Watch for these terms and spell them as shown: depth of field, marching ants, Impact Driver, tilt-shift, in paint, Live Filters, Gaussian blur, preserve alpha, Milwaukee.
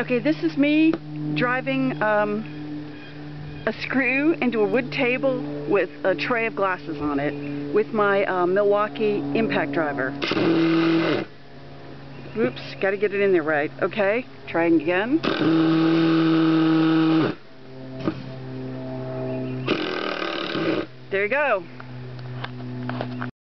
Okay, this is me driving a screw into a wood table with a tray of glasses on it with my Milwaukee impact driver. Oops, gotta get it in there right. Okay, trying again. There you go.